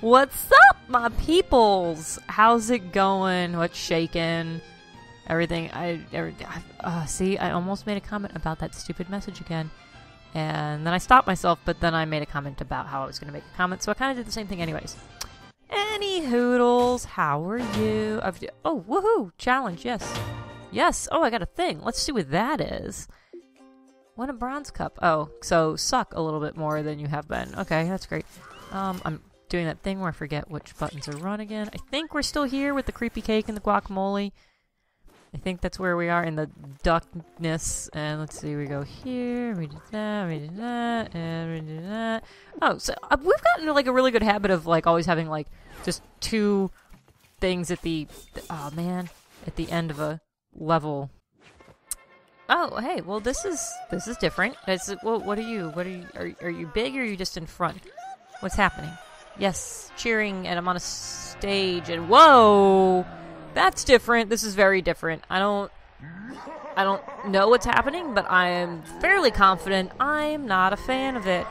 What's up, my peoples? How's it going? What's shaking? Everything. See, I almost made a comment about that stupid message again. And then I stopped myself, but then I made a comment about how I was going to make a comment. So I kind of did the same thing anyways. Any hoodles, how are you? Oh, woohoo! Challenge, yes. Yes! Oh, I got a thing. Let's see what that is. Win a bronze cup. Oh, so suck a little bit more than you have been. Okay, that's great. I'm doing that thing where I forget which buttons are run again. I think we're still here with the creepy cake and the guacamole. I think that's where we are in the duckness. And let's see, we go here, we do that, we do that, and we do that. Oh, so we've gotten like a really good habit of like always having like just two things at the oh man, at the end of a level. Oh, hey, well this is different. It's, well, what are you big or are you just in front? What's happening? Yes, cheering, and I'm on a stage, and whoa, that's different. This is very different. I don't know what's happening, but I am fairly confident I'm not a fan of it.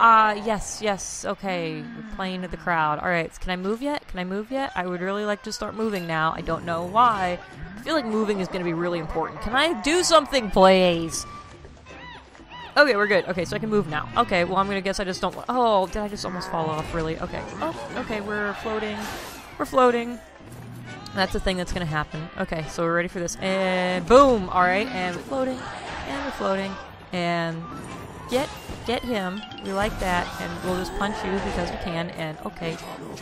Yes, okay, we're playing to the crowd. All right, can I move yet? Can I move yet? I would really like to start moving now. I don't know why. I feel like moving is going to be really important. Can I do something, please? Okay, we're good. Okay, so I can move now. Okay, well, I'm going to guess I just don't want... Oh, did I just almost fall off, really? Okay. Oh, okay, we're floating. We're floating. That's the thing that's going to happen. Okay, so we're ready for this. And boom! All right, and we're floating. And we're floating. And... Get him. We like that. And we'll just punch you because we can. And, okay,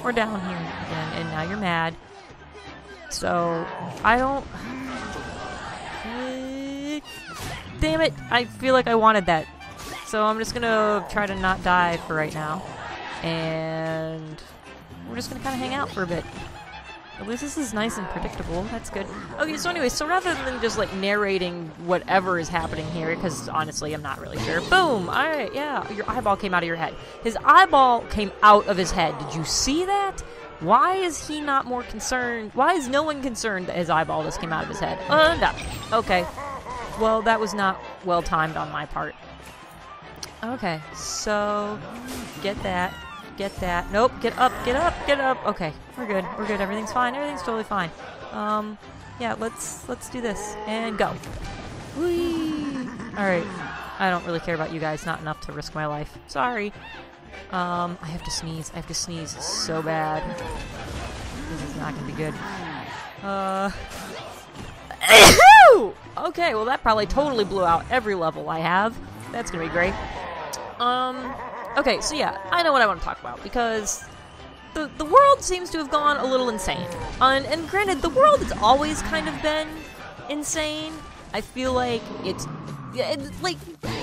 we're down here again. And now you're mad. So, I don't... Damn it! I feel like I wanted that. So I'm just gonna try to not die for right now. And... we're just gonna kind of hang out for a bit. At least this is nice and predictable. That's good. Okay, so anyway, so rather than just, like, narrating whatever is happening here, because honestly, I'm not really sure. Boom! Alright, yeah. Your eyeball came out of your head. His eyeball came out of his head. Did you see that? Why is he not more concerned? Why is no one concerned that his eyeball just came out of his head? Up. Okay. Well, that was not well-timed on my part. Okay, so... get that. Get that. Nope, get up, get up, get up! Okay, we're good, we're good. Everything's fine, everything's totally fine. Yeah, let's do this. And go. Whee! Alright. I don't really care about you guys, not enough to risk my life. Sorry. I have to sneeze so bad. This is not gonna be good. Okay, well that probably totally blew out every level I have. That's gonna be great. Okay, so yeah, I know what I want to talk about, because the world seems to have gone a little insane. And granted, the world has always kind of been insane. I feel like it's like,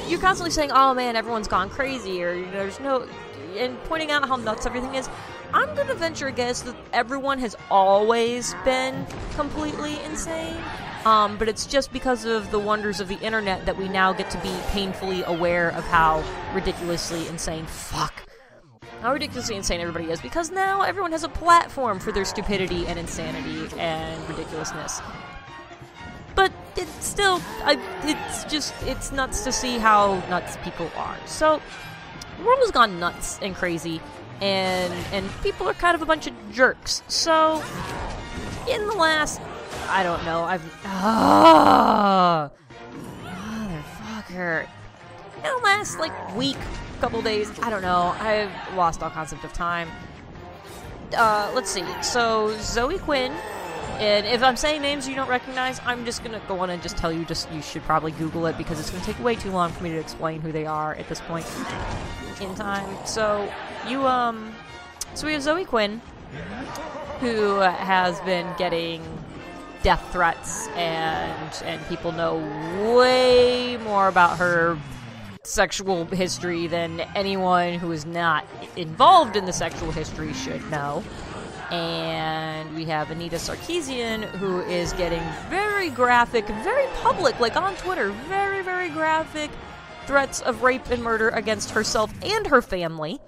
you're constantly saying, oh man, everyone's gone crazy, or there's no... and pointing out how nuts everything is. I'm gonna venture a guess that everyone has always been completely insane. But it's just because of the wonders of the internet that we now get to be painfully aware of how ridiculously insane, how ridiculously insane everybody is, because now everyone has a platform for their stupidity and insanity and ridiculousness. But it's still, it's nuts to see how nuts people are. So, the world has gone nuts and crazy, and people are kind of a bunch of jerks. So, in the last... I don't know, motherfucker. In the last, like, week, couple days, I don't know, I've lost all concept of time. Let's see, so, Zoe Quinn, and if I'm saying names you don't recognize, I'm just gonna go on and just tell you, you should probably Google it, because it's gonna take way too long for me to explain who they are at this point in time. So, so we have Zoe Quinn, who has been getting... death threats, and people know way more about her sexual history than anyone who is not involved in the sexual history should know. And we have Anita Sarkeesian, who is getting very graphic, very public, like on Twitter, very, very graphic threats of rape and murder against herself and her family.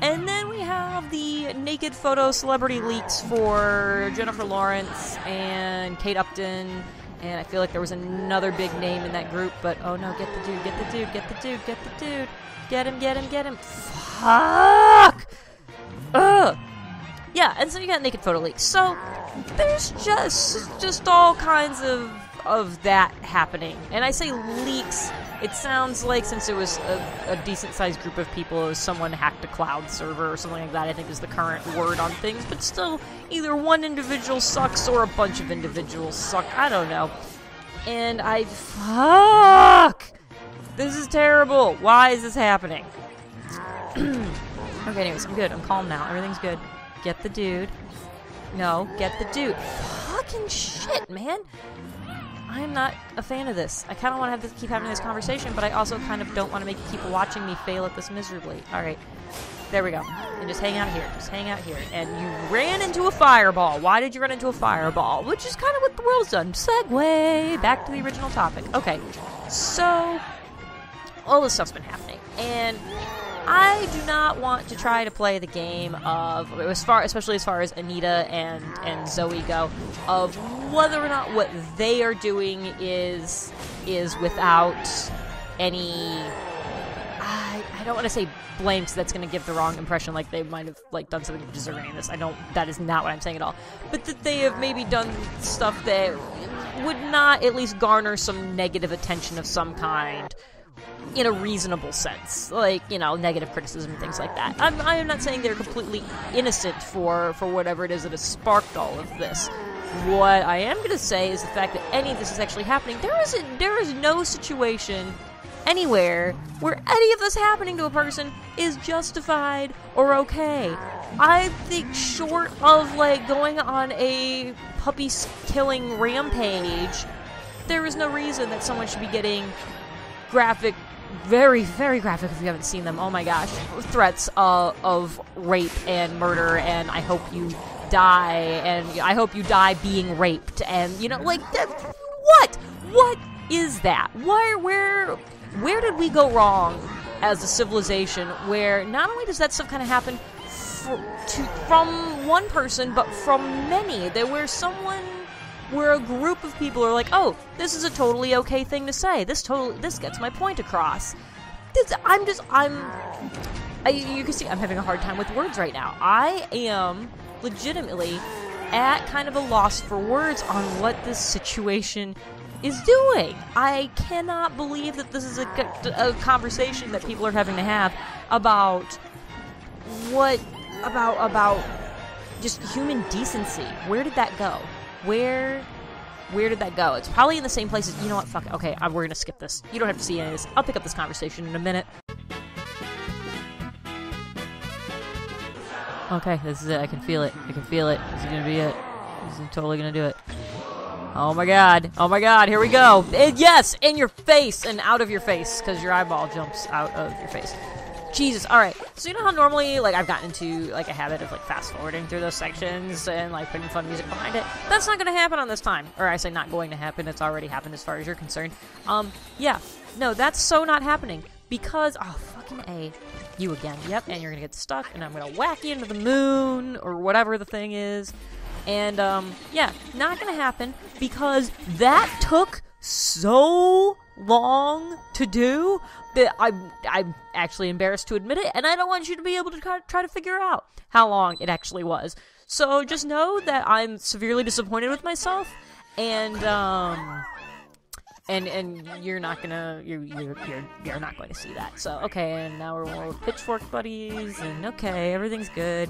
And then we have the naked photo celebrity leaks for Jennifer Lawrence and Kate Upton, and I feel like there was another big name in that group, but oh no, get the dude, get the dude, get the dude, get the dude, get him, get him, get him. Fuck! and so you got naked photo leaks. So there's just all kinds of that happening. And I say leaks. It sounds like, since it was a decent-sized group of people, it was someone hacked a cloud server or something like that, I think is the current word on things, but still, either one individual sucks or a bunch of individuals suck, I don't know. And fuck! This is terrible! Why is this happening? Okay, anyways, I'm good, I'm calm now, everything's good. Get the dude. No, get the dude. Fucking shit, man! I'm not a fan of this. I kind of want to keep having this conversation, but I also kind of don't want to make people watching me fail at this miserably. All right, there we go. And just hang out here. Just hang out here. And you ran into a fireball. Why did you run into a fireball? Which is kind of what the world's done. Segue back to the original topic. Okay, so all this stuff's been happening, and I do not want to try to play the game of, especially as far as Anita and Zoe go, of whether or not what they are doing is without any, I don't want to say blame, because that's going to give the wrong impression, like they might have like done something to deserve any of this. That is not what I'm saying at all. But that they have maybe done stuff that would not at least garner some negative attention of some kind, in a reasonable sense, like, you know, negative criticism and things like that. I am not saying they're completely innocent for whatever it is that has sparked all of this. What I am going to say is the fact that any of this is actually happening. There is no situation anywhere where any of this happening to a person is justified or okay. I think, short of like going on a puppy killing rampage, there is no reason that someone should be getting graphic, very, very graphic if you haven't seen them, oh my gosh, threats of rape and murder, and I hope you die, and I hope you die being raped, and, you know, like, what? What is that? Where did we go wrong as a civilization where not only does that stuff kind of happen from one person, but from many, that where someone, where a group of people are like, oh, this is a totally okay thing to say. This gets my point across. You can see I'm having a hard time with words right now. I am legitimately at kind of a loss for words on what this situation is doing. I cannot believe that this is a conversation that people are having to have about just human decency. Where did that go? Where did that go? It's probably in the same places. You know what? Fuck it. Okay, we're gonna skip this. You don't have to see any of this. I'll pick up this conversation in a minute. Okay, this is it. I can feel it. I can feel it. This is gonna be it. This is totally gonna do it. Oh my god. Oh my god. Here we go. And yes, in your face and out of your face, because your eyeball jumps out of your face. Jesus, alright, so you know how normally, like, I've gotten into, like, a habit of, like, fast-forwarding through those sections and, like, putting fun music behind it? That's not gonna happen on this time. Or I say not going to happen, it's already happened as far as you're concerned. Yeah, no, that's so not happening. Because, oh, fucking A, you again, yep, and you're gonna get stuck, and I'm gonna whack you into the moon, or whatever the thing is. And, yeah, not gonna happen, because that took so long to do that I'm actually embarrassed to admit it, and I don't want you to be able to try to figure out how long it actually was. So just know that I'm severely disappointed with myself, and you're not going to see that. So okay, and now we're more pitchfork buddies, and okay, everything's good,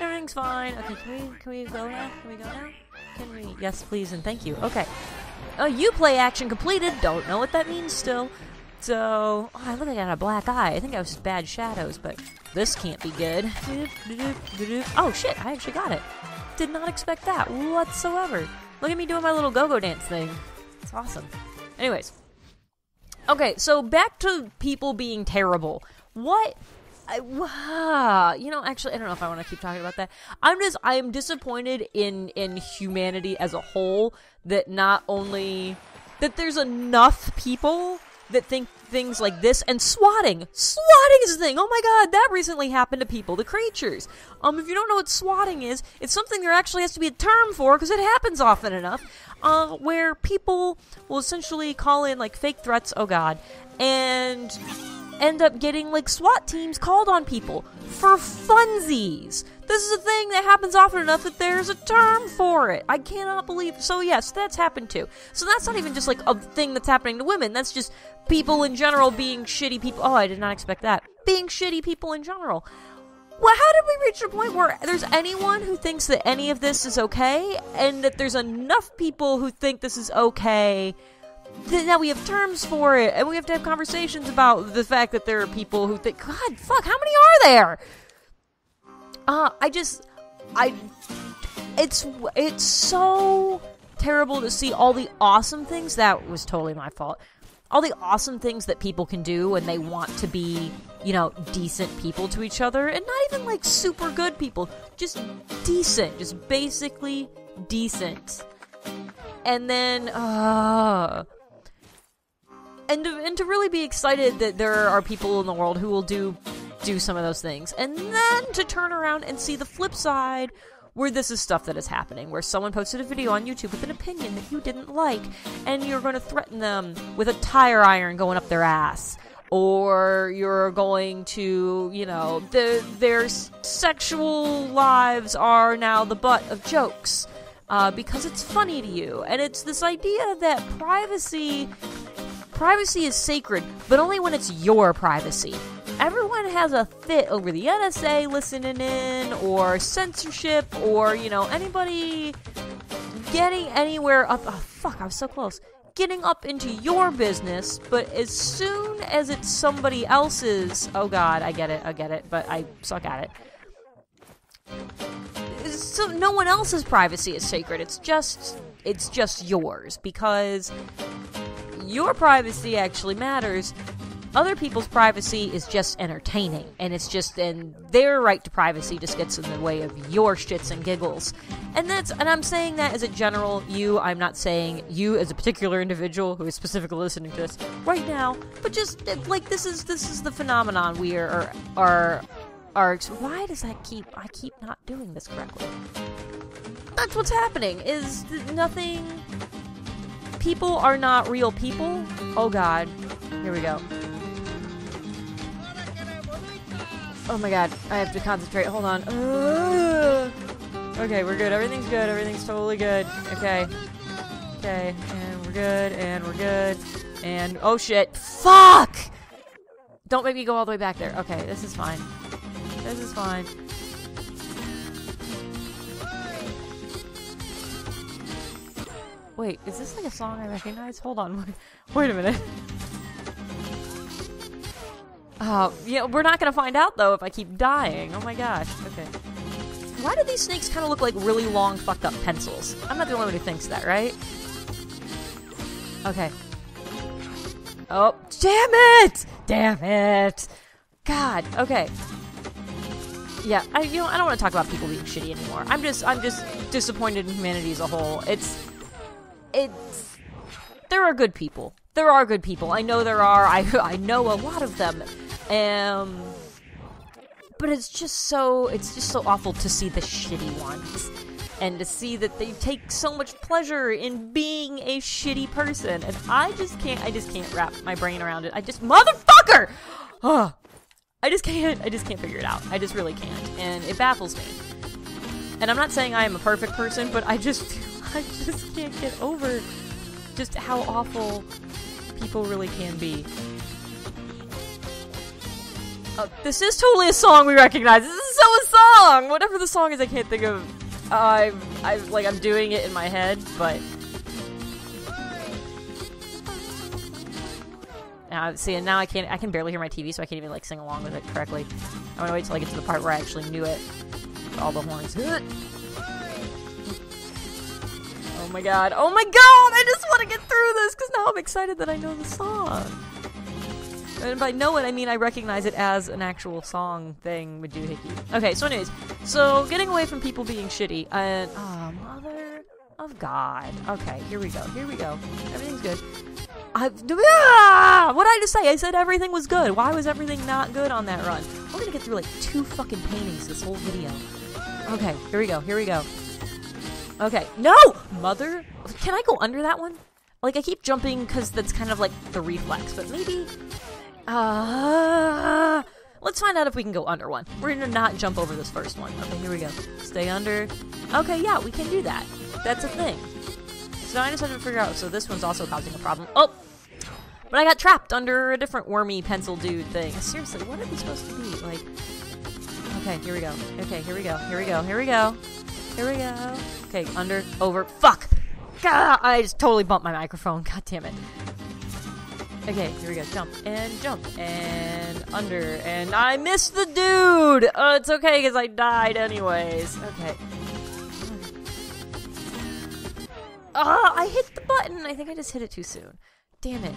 everything's fine. Okay, can we go now? Can we go now? Can we? Yes, please, and thank you. Okay. Oh, you play action completed. Don't know what that means still. So, oh, I look like I got a black eye. I think I was just bad shadows, but this can't be good. Oh, shit, I actually got it. Did not expect that whatsoever. Look at me doing my little go-go dance thing. It's awesome. Anyways. Okay, so back to people being terrible. What? You know, actually, I don't know if I want to keep talking about that. I am disappointed in humanity as a whole, that not only, that there's enough people that think things like this, and swatting. Swatting is a thing! Oh my god, that recently happened to people, the creatures. If you don't know what swatting is, it's something there actually has to be a term for, because it happens often enough, where people will essentially call in, like, fake threats, oh god, and end up getting like SWAT teams called on people for funsies. This is a thing that happens often enough that there's a term for it. I cannot believe. So yes, that's happened too. So that's not even just like a thing that's happening to women. That's just people in general being shitty people. Oh, I did not expect that. Being shitty people in general. Well, how did we reach a point where there's anyone who thinks that any of this is okay, and that there's enough people who think this is okay, that now we have terms for it, and we have to have conversations about the fact that there are people who think, God, fuck, how many are there? It's so terrible to see all the awesome things, that was totally my fault, all the awesome things that people can do when they want to be, you know, decent people to each other. And not even, like, super good people. Just decent. Just basically decent. And then, And to really be excited that there are people in the world who will do some of those things. And then to turn around and see the flip side, where this is stuff that is happening, where someone posted a video on YouTube with an opinion that you didn't like, and you're going to threaten them with a tire iron going up their ass, or you're going to, you know, their sexual lives are now the butt of jokes, because it's funny to you. And it's this idea that privacy is sacred, but only when it's your privacy. Everyone has a fit over the NSA listening in, or censorship, or, you know, anybody getting anywhere up... Oh, fuck, I was so close. Getting up into your business, but as soon as it's somebody else's... Oh, God, I get it, but I suck at it. So no one else's privacy is sacred. It's just yours, because your privacy actually matters. Other people's privacy is just entertaining, and and their right to privacy just gets in the way of your shits and giggles. And I'm saying that as a general you. I'm not saying you as a particular individual who is specifically listening to this right now, but just, like, this is the phenomenon we are why does that I keep not doing this correctly? That's what's happening, is nothing, people are not real people. Oh God, here we go. Oh my God, I have to concentrate. Hold on. Okay, we're good. Everything's good. Everything's totally good. Okay. Okay, and we're good, and we're good. And, oh shit. Fuck! Don't make me go all the way back there. Okay, this is fine. This is fine. Wait, is this like a song I recognize? Hold on. Wait a minute. Yeah, we're not gonna find out, though, if I keep dying. Oh my gosh. Okay. Why do these snakes kind of look like really long, fucked-up pencils? I'm not the only one who thinks that, right? Okay. Oh, damn it! Damn it! God, okay. Yeah, I don't want to talk about people being shitty anymore. I'm just disappointed in humanity as a whole. There are good people. There are good people. I know there are. I know a lot of them. But it's just so awful to see the shitty ones, and to see that they take so much pleasure in being a shitty person, and I just can't wrap my brain around it. Motherfucker! Oh, I just can't figure it out. I just really can't, and it baffles me. And I'm not saying I am a perfect person, but I just can't get over just how awful people really can be. This is totally a song we recognize. This is so a song! Whatever the song is, I can't think of. I'm doing it in my head, but... Now I can barely hear my TV, so I can't even, like, sing along with it correctly. I'm gonna wait till I get to the part where I actually knew it. All the horns. Oh my god, I just want to get through this, because now I'm excited that I know the song. And by know it, I mean I recognize it as an actual song thing with doohickey. Okay, so anyways, so getting away from people being shitty, and, oh, mother of God. Okay, here we go. Everything's good. What did I just say? I said everything was good. Why was everything not good on that run? We're gonna get through, like, 2 fucking paintings this whole video. Okay, here we go. Okay, no! Mother? Can I go under that one? Like, I keep jumping because that's kind of like the reflex, but maybe Let's find out if we can go under one. We're gonna not jump over this first one. Okay, here we go. Stay under. Okay, yeah, we can do that. That's a thing. So I just had to figure out, so this one's also causing a problem. Oh! But I got trapped under a different wormy pencil dude thing. Seriously, what are they supposed to be? Like, okay, here we go. Okay, here we go. Here we go. Here we go. Here we go. Okay, under, over. Fuck! Gah! I just totally bumped my microphone. God damn it. Okay, here we go. Jump, and under, and I missed the dude! It's okay, because I died anyways. Okay. I hit the button! I think I just hit it too soon. Damn it.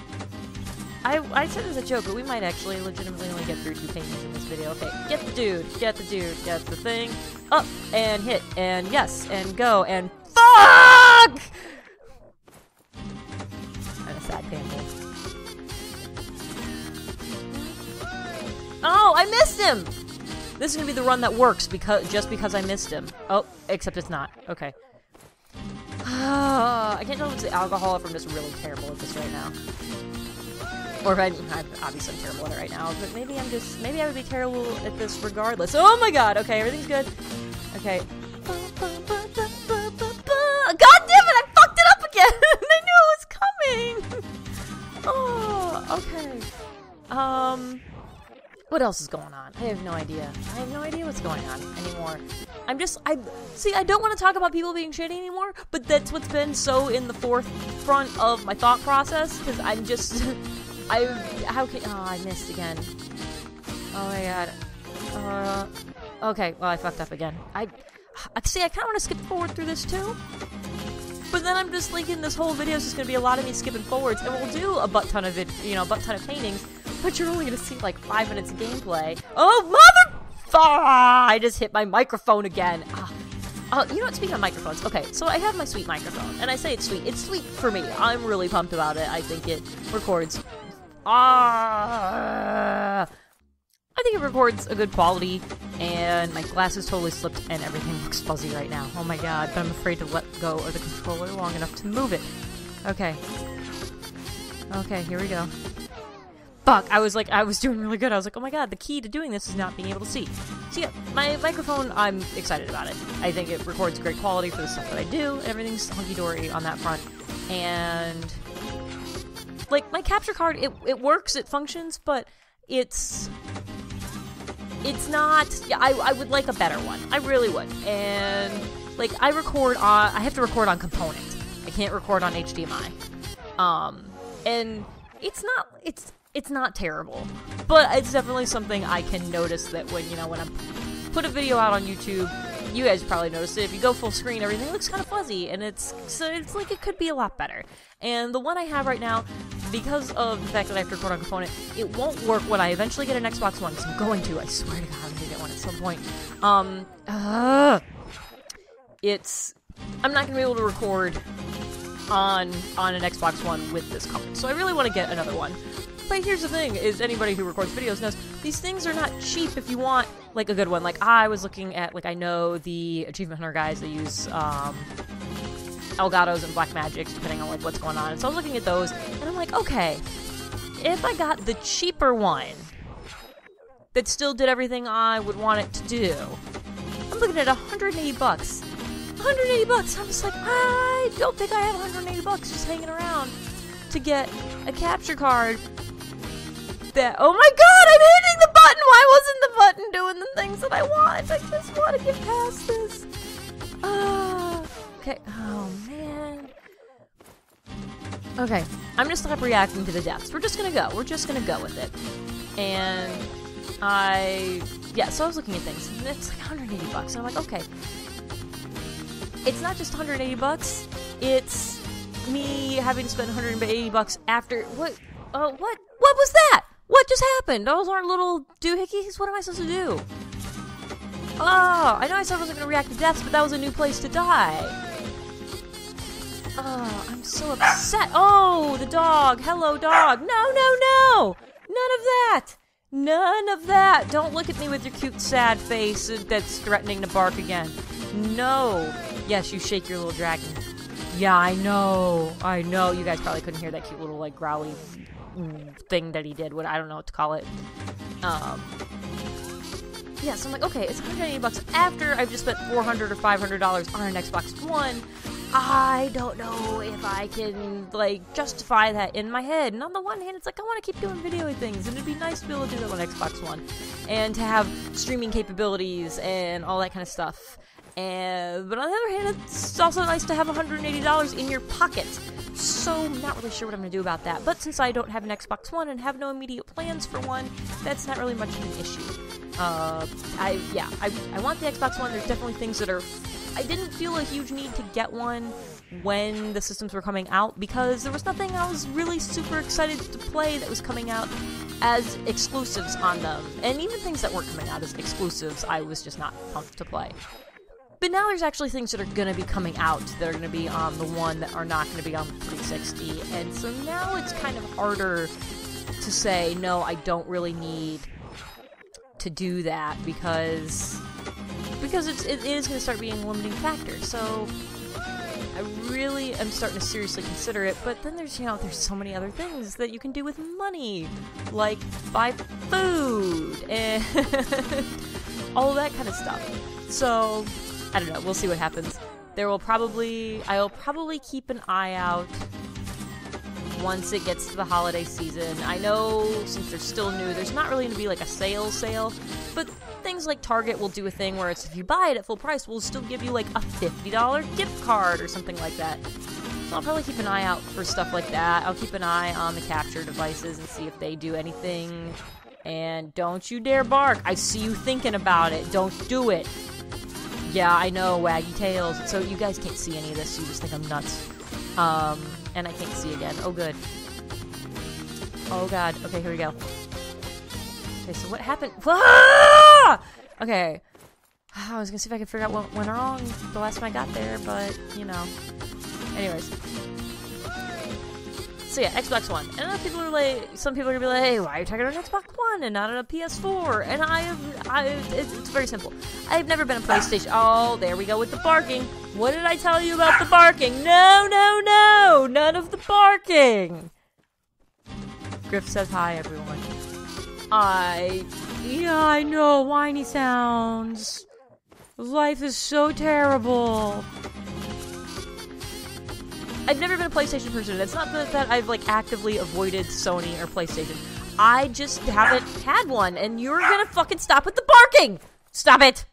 I said it as a joke, but we might actually legitimately only get through 2 pages in this video. Okay, get the dude, get the dude, get the thing. Up, and hit, and yes, and go, and fuck! I'm a sad family. Oh, I missed him! This is gonna be the run that works just because I missed him. Oh, except it's not. Okay. I can't tell if it's the alcohol or if I'm just really terrible at this right now. Or if I'm obviously terrible at it right now, but maybe I'm just, maybe I would be terrible at this regardless. Oh my god, okay, everything's good. Okay. God damn it, I fucked it up again! I knew it was coming! Oh, okay. What else is going on? I have no idea. I have no idea what's going on anymore. See, I don't want to talk about people being shitty anymore, but that's what's been so in the forefront of my thought process, because I'm just, oh, I missed again. Oh my god. Okay, well, I fucked up again. See, I kind of want to skip forward through this too, but then I'm just thinking this whole video is just going to be a lot of me skipping forwards, and we'll do a butt-ton of paintings, but you're only gonna see like 5 minutes of gameplay. Oh, mother! Ah, I just hit my microphone again. You know what? Speaking of microphones, okay, so I have my sweet microphone, and I say it's sweet. It's sweet for me. I'm really pumped about it. I think it records. I think it records a good quality, and my glasses totally slipped, and everything looks fuzzy right now. Oh my god! But I'm afraid to let go of the controller long enough to move it. Okay. Okay. Here we go. Fuck, I was doing really good. I was like, oh my god, the key to doing this is not being able to see. So yeah, my microphone, I'm excited about it. I think it records great quality for the stuff that I do. Everything's hunky-dory on that front. And, like, my capture card, it works, it functions, but it's not, yeah, I would like a better one. I really would. And, like, I have to record on component. I can't record on HDMI. And it's not terrible, but it's definitely something I can notice that when, you know, when I put a video out on YouTube, you guys probably notice it. If you go full screen, everything looks kind of fuzzy, and it's like it could be a lot better. And the one I have right now, because of the fact that I have to record on component, it won't work when I eventually get an Xbox One, because I'm going to, I swear to god, I'm gonna get one at some point. I'm not gonna be able to record on an Xbox One with this card, so I really want to get another one. But here's the thing, is anybody who records videos knows, these things are not cheap if you want, like, a good one. Like, I was looking at, like, I know the Achievement Hunter guys, they use, Elgatos and Black Magics, depending on, like, what's going on. And so I was looking at those, and I'm like, okay, if I got the cheaper one that still did everything I would want it to do, I'm looking at $180. $180! I'm just like, I don't think I have $180 just hanging around to get a capture card. Oh my god, I'm hitting the button! Why wasn't the button doing the things that I want? I just want to get past this. Okay. Oh, man. Okay, I'm gonna stop reacting to the deaths. We're just gonna go. We're just gonna go with it. And yeah, so I was looking at things, and it's like $180, and I'm like, okay. It's not just $180, it's me having to spend $180 after, what was that? What just happened? Those aren't little doohickeys? What am I supposed to do? Oh, I know I said I wasn't going to react to deaths, but that was a new place to die. Oh, I'm so upset. Oh, the dog. Hello, dog. No, no, no. None of that. None of that. Don't look at me with your cute, sad face that's threatening to bark again. No. Yes, you shake your little dragon. Yeah, I know. I know. You guys probably couldn't hear that cute little, like, growly thing that he did, what I don't know what to call it. Yeah, so I'm like, okay, it's $180 after I've just spent $400 or $500 on an Xbox One. I don't know if I can, like, justify that in my head. And on the one hand, it's like, I want to keep doing video things, and it'd be nice to be able to do that on Xbox One, and to have streaming capabilities and all that kind of stuff. But on the other hand, it's also nice to have $180 in your pocket. So I'm not really sure what I'm going to do about that. But since I don't have an Xbox One and have no immediate plans for one, that's not really much of an issue. I want the Xbox One. There's definitely things that are... I didn't feel a huge need to get one when the systems were coming out, because there was nothing I was really super excited to play that was coming out as exclusives on them. And even things that weren't coming out as exclusives, I was just not pumped to play. But now there's actually things that are going to be coming out that are going to be on the One that are not going to be on the 360. And so now it's kind of harder to say, no, I don't really need to do that, because it is going to start being a limiting factor. So I really am starting to seriously consider it. But then there's, you know, there's so many other things that you can do with money, like buy food and all that kind of stuff. So I don't know. We'll see what happens. I'll probably keep an eye out once it gets to the holiday season. I know since they're still new, there's not really going to be like a sale, but things like Target will do a thing where it's, if you buy it at full price, we'll still give you like a $50 gift card or something like that. So I'll probably keep an eye out for stuff like that. I'll keep an eye on the capture devices and see if they do anything. And don't you dare bark. I see you thinking about it. Don't do it. Yeah, I know, waggy tails. So you guys can't see any of this. You just think I'm nuts. And I can't see again. Oh, good. Oh, God. Okay, here we go. Okay, so what happened? Ah! Okay. I was gonna see if I could figure out what went wrong the last time I got there, but, you know. Anyways. So yeah, Xbox One. And other people are like, some people are gonna be like, hey, why are you talking about an Xbox One and not on a PS4? And it's very simple. I've never been a PlayStation. Oh, there we go with the barking. What did I tell you about the barking? No, no, no, none of the barking. Griff says hi, everyone. I know, whiny sounds. Life is so terrible. I've never been a PlayStation person. It's not that I've, like, actively avoided Sony or PlayStation. I just haven't had one, and you're gonna fucking stop with the barking! Stop it!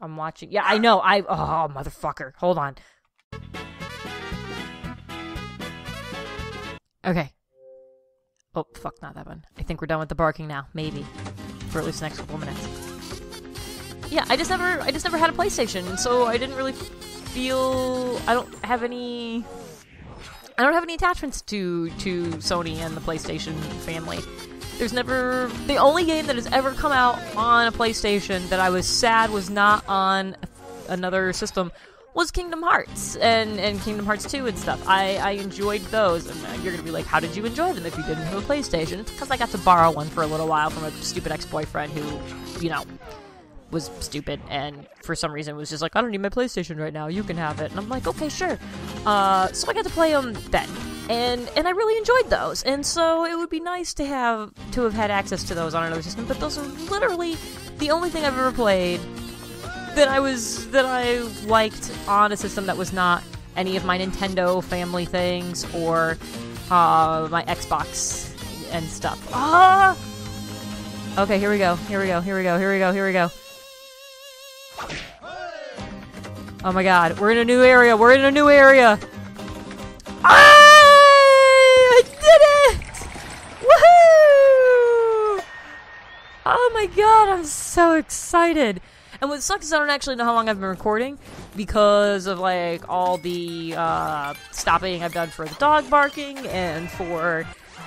I'm watching. Yeah, I know. Oh, motherfucker. Hold on. Okay. Oh, fuck, not that one. I think we're done with the barking now. Maybe. For at least the next couple of minutes. Yeah, I just never had a PlayStation, and so I didn't really... I don't have any attachments to Sony and the PlayStation family. The only game that has ever come out on a PlayStation that I was sad was not on another system was Kingdom Hearts and Kingdom Hearts 2 and stuff. I enjoyed those, and you're gonna be like, how did you enjoy them if you didn't have a PlayStation? It's because I got to borrow one for a little while from a stupid ex-boyfriend who, you know, was stupid and for some reason was just like, I don't need my PlayStation right now, you can have it. And I'm like, okay, sure. So I got to play them then, and I really enjoyed those, and so it would be nice to have had access to those on another system. But those are literally the only thing I've ever played that I liked on a system that was not any of my Nintendo family things or my Xbox and stuff. Okay, here we go. Oh my god, we're in a new area! I did it! Woohoo! Oh my god, I'm so excited! And what sucks is I don't actually know how long I've been recording because of, like, all the, stopping I've done for the dog barking and for,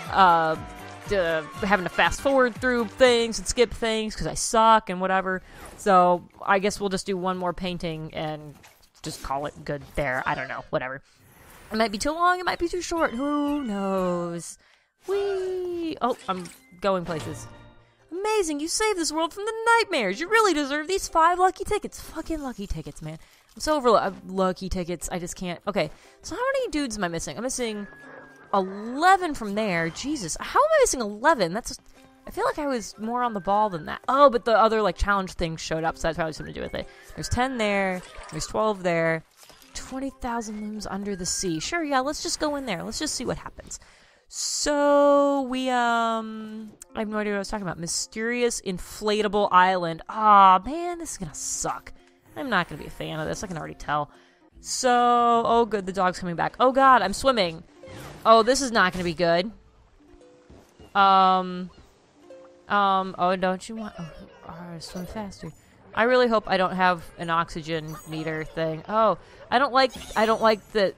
having to fast forward through things and skip things because I suck and whatever. So I guess we'll just do one more painting and just call it good there. I don't know, whatever. It might be too long, it might be too short, who knows. Whee! Oh, I'm going places. Amazing, you saved this world from the nightmares. You really deserve these 5 lucky tickets. Fucking lucky tickets, man. I'm so over lucky tickets, I just can't. Okay, so how many dudes am I missing? I'm missing 11 from there. Jesus, how am I missing 11? That's... I feel like I was more on the ball than that. Oh, but the other, like, challenge thing showed up, so that's probably something to do with it. There's 10 there. There's 12 there. 20,000 looms under the sea. Sure, yeah, let's just go in there. Let's just see what happens. So, we, I have no idea what I was talking about. Mysterious Inflatable Island. Aw, man, this is gonna suck. I'm not gonna be a fan of this. I can already tell. So, oh, good, the dog's coming back. Oh, God, I'm swimming. Oh, this is not gonna be good. Oh, don't you want... Oh, swim faster. I really hope I don't have an oxygen meter thing. Oh, I don't like that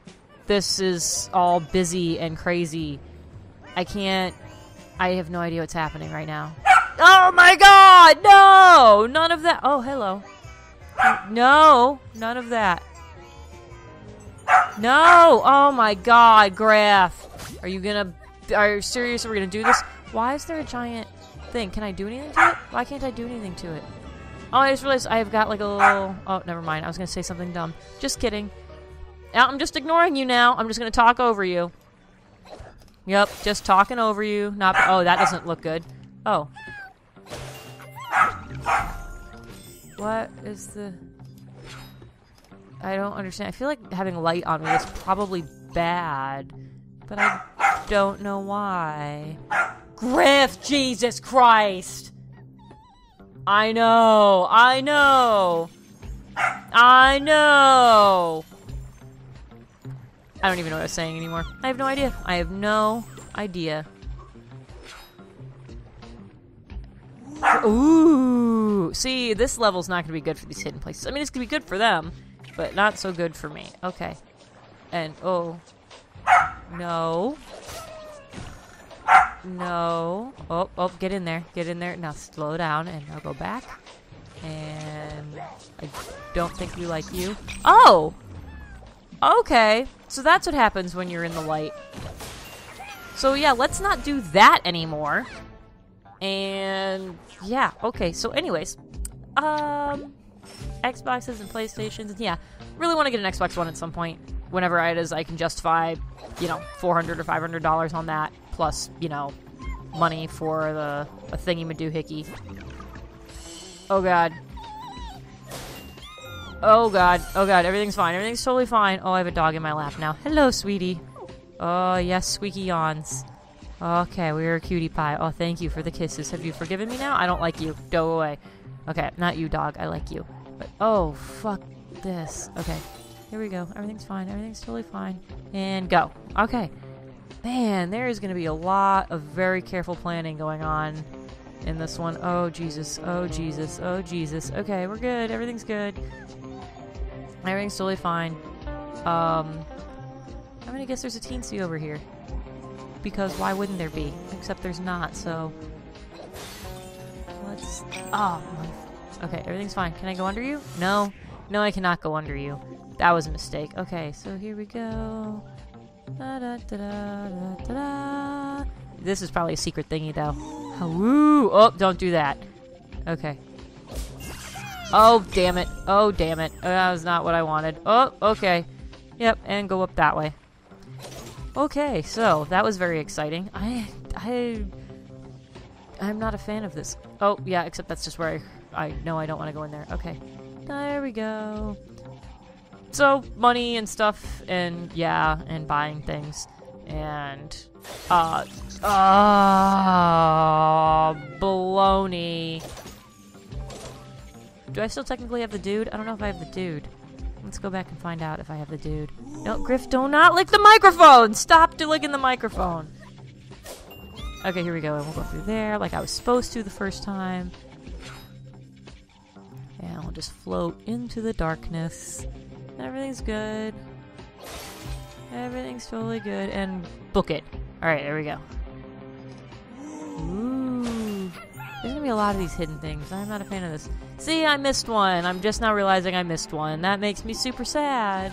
this is all busy and crazy. I can't... I have no idea what's happening right now. Oh my god! No! None of that... Oh, hello. No! None of that. No! Oh my god, Graf! Are you gonna... Are you serious? We're gonna do this? Why is there a giant... thing. Can I do anything to it? Why can't I do anything to it? Oh, I just realized I've got like a little... Oh, never mind. I was going to say something dumb. Just kidding. I'm just ignoring you now. I'm just going to talk over you. Yep, just talking over you. Not... Oh, that doesn't look good. Oh. What is the... I don't understand. I feel like having light on me is probably bad, but I don't know why. Griff, Jesus Christ! I know, I know, I know! I don't even know what I was saying anymore. I have no idea. I have no idea. Ooh! See, this level's not gonna be good for these hidden places. I mean, it's gonna be good for them, but not so good for me. Okay. And, oh. No. No. Oh, oh, get in there. Get in there. Now slow down and I'll go back. And I don't think you like you. Oh! Okay. So that's what happens when you're in the light. So yeah, let's not do that anymore. And yeah, okay. So anyways, Xboxes and PlayStations. Yeah, really want to get an Xbox One at some point. Whenever it is, I can justify, you know, $400 or $500 on that. Plus, you know, money for the thingy-ma-doo-hickey. Oh, God. Oh, God. Oh, God. Everything's fine. Everything's totally fine. Oh, I have a dog in my lap now. Hello, sweetie. Oh, yes, squeaky yawns. Okay, we're a cutie pie. Oh, thank you for the kisses. Have you forgiven me now? I don't like you. Go away. Okay, not you, dog. I like you. But, oh, fuck this. Okay, here we go. Everything's fine. Everything's totally fine. And go. Okay. Man, there is going to be a lot of very careful planning going on in this one. Oh, Jesus. Oh, Jesus. Oh, Jesus. Okay, we're good. Everything's good. Everything's totally fine. I'm going to guess there's a teensy over here. Because why wouldn't there be? Except there's not, so... Let's... Oh, my... Okay, everything's fine. Can I go under you? No. No, I cannot go under you. That was a mistake. Okay, so here we go... Da, da, da, da, da, da. This is probably a secret thingy, though. Woo! Oh, don't do that. Okay. Oh, damn it. Oh, damn it. That was not what I wanted. Oh, okay. Yep, and go up that way. Okay, so that was very exciting. I'm not a fan of this. Oh, yeah, except that's just where I know I don't want to go in there. Okay. There we go. So, money and stuff, and yeah, and buying things, and, baloney. Do I still technically have the dude? I don't know if I have the dude. Let's go back and find out if I have the dude. No, Griff, do not lick the microphone! Stop licking the microphone! Okay, here we go, and we'll go through there like I was supposed to the first time. And we'll just float into the darkness. Everything's good. Everything's totally good. And book it. Alright, there we go. Ooh. There's gonna be a lot of these hidden things. I'm not a fan of this. See, I missed one. I'm just now realizing I missed one. That makes me super sad.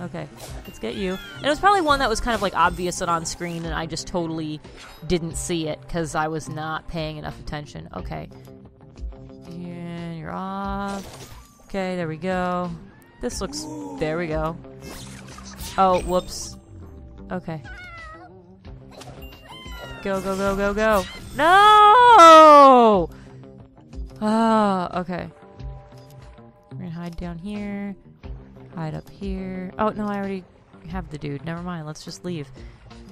Okay, let's get you. And it was probably one that was kind of like obvious and on screen, and I just totally didn't see it because I was not paying enough attention. Okay. And you're off. Okay, there we go. This looks... There we go. Oh, whoops. Okay. Go, go, go, go, go. No! Oh, okay. We're gonna hide down here. Hide up here. Oh, no, I already have the dude. Never mind, let's just leave.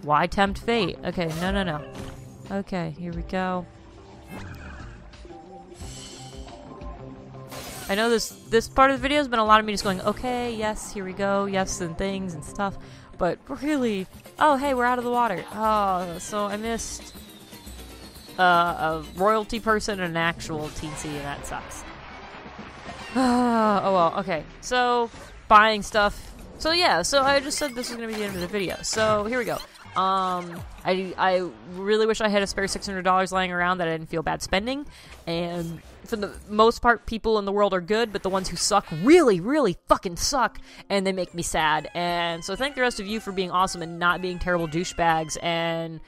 Why tempt fate? Okay, no, no, no. Okay, here we go. I know this part of the video has been a lot of me just going, okay, yes, here we go, yes, and things and stuff, but really, oh, hey, we're out of the water. Oh, so I missed a royalty person and an actual TC, and that sucks. Oh, well, okay, so buying stuff. So, yeah, so I just said this was going to be the end of the video, so here we go. I really wish I had a spare $600 lying around that I didn't feel bad spending, and for the most part, people in the world are good, but the ones who suck really, really fucking suck, and they make me sad, and so thank the rest of you for being awesome and not being terrible douchebags, and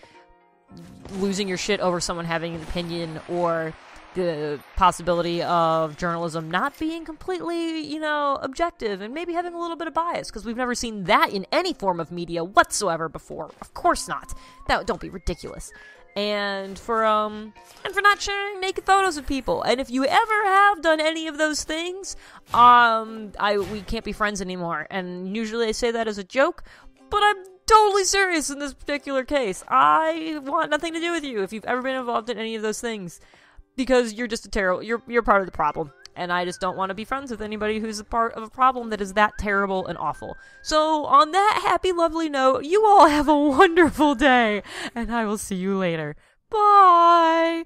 losing your shit over someone having an opinion, or the possibility of journalism not being completely, you know, objective and maybe having a little bit of bias, because we've never seen that in any form of media whatsoever before. Of course not. That don't be ridiculous. And for not sharing naked photos of people. And if you ever have done any of those things, we can't be friends anymore. And usually I say that as a joke, but I'm totally serious in this particular case. I want nothing to do with you if you've ever been involved in any of those things. Because you're just a terrible, you're part of the problem. And I just don't want to be friends with anybody who's a part of a problem that is that terrible and awful. So on that happy, lovely note, you all have a wonderful day. And I will see you later. Bye!